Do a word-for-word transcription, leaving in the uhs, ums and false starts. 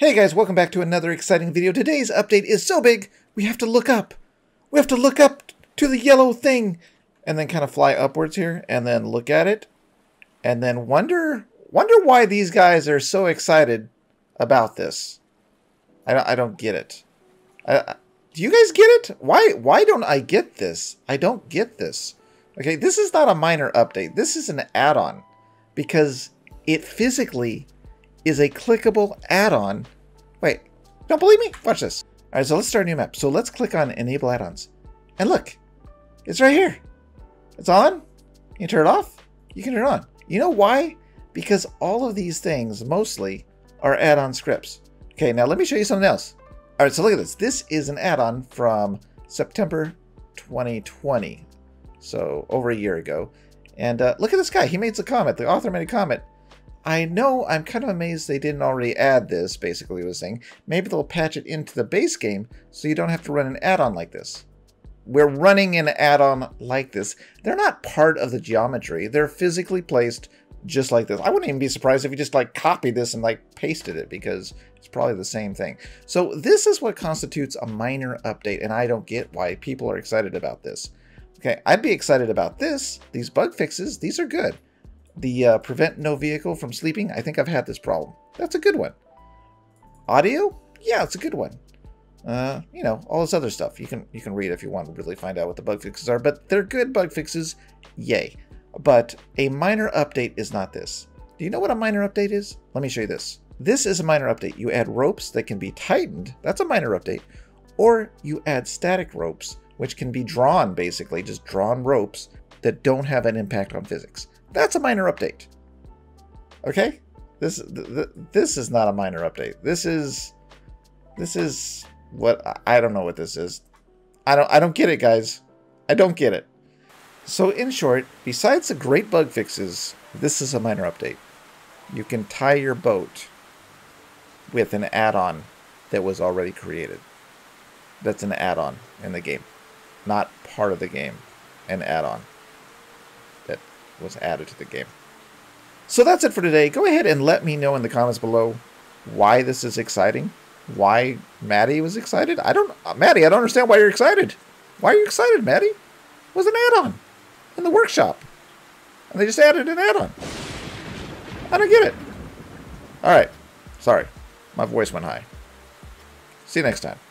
Hey guys, welcome back to another exciting video. Today's update is so big, we have to look up. We have to look up to the yellow thing and then kind of fly upwards here and then look at it and then wonder wonder why these guys are so excited about this. I don't, I don't get it. I, do you guys get it? Why, why don't I get this? I don't get this. Okay, this is not a minor update. This is an add-on because it physically is a clickable add-on. Wait, don't believe me? Watch this. All right, so let's start a new map. So let's click on Enable Add-ons. And look, it's right here. It's on. You turn it off. You can turn it on. You know why? Because all of these things mostly are add-on scripts. Okay, now let me show you something else. All right, so look at this. This is an add-on from September twenty twenty. So over a year ago. And uh, look at this guy. He made a comment. The author made a comment. I know, I'm kind of amazed they didn't already add this, basically was saying. Maybe they'll patch it into the base game so you don't have to run an add-on like this. We're running an add-on like this. They're not part of the geometry. They're physically placed just like this. I wouldn't even be surprised if you just like copied this and like pasted it because it's probably the same thing. So this is what constitutes a minor update, and I don't get why people are excited about this. Okay, I'd be excited about this. These bug fixes, these are good. The uh, prevent no vehicle from sleeping. I think I've had this problem. That's a good one. Audio? Yeah, it's a good one. Uh, you know, all this other stuff. You can you can read if you want to really find out what the bug fixes are, but they're good bug fixes. Yay. But a minor update is not this. Do you know what a minor update is? Let me show you this. This is a minor update. You add ropes that can be tightened. That's a minor update. Or you add static ropes, which can be drawn, basically, just drawn ropes that don't have an impact on physics. That's a minor update. Okay, this th th this is not a minor update. This is this is what I don't know what this is. I don't I don't get it, guys. I don't get it. So in short, besides the great bug fixes, this is a minor update. You can tie your boat with an add-on that was already created. That's an add-on in the game, not part of the game. An add-on was added to the game. So that's it for today. Go ahead and let me know in the comments below why this is exciting, why Maddie was excited. I don't, Maddie, I don't understand why you're excited. Why are you excited, Maddie? It was an add-on in the workshop, and they just added an add-on. I don't get it. All right, sorry, my voice went high. See you next time.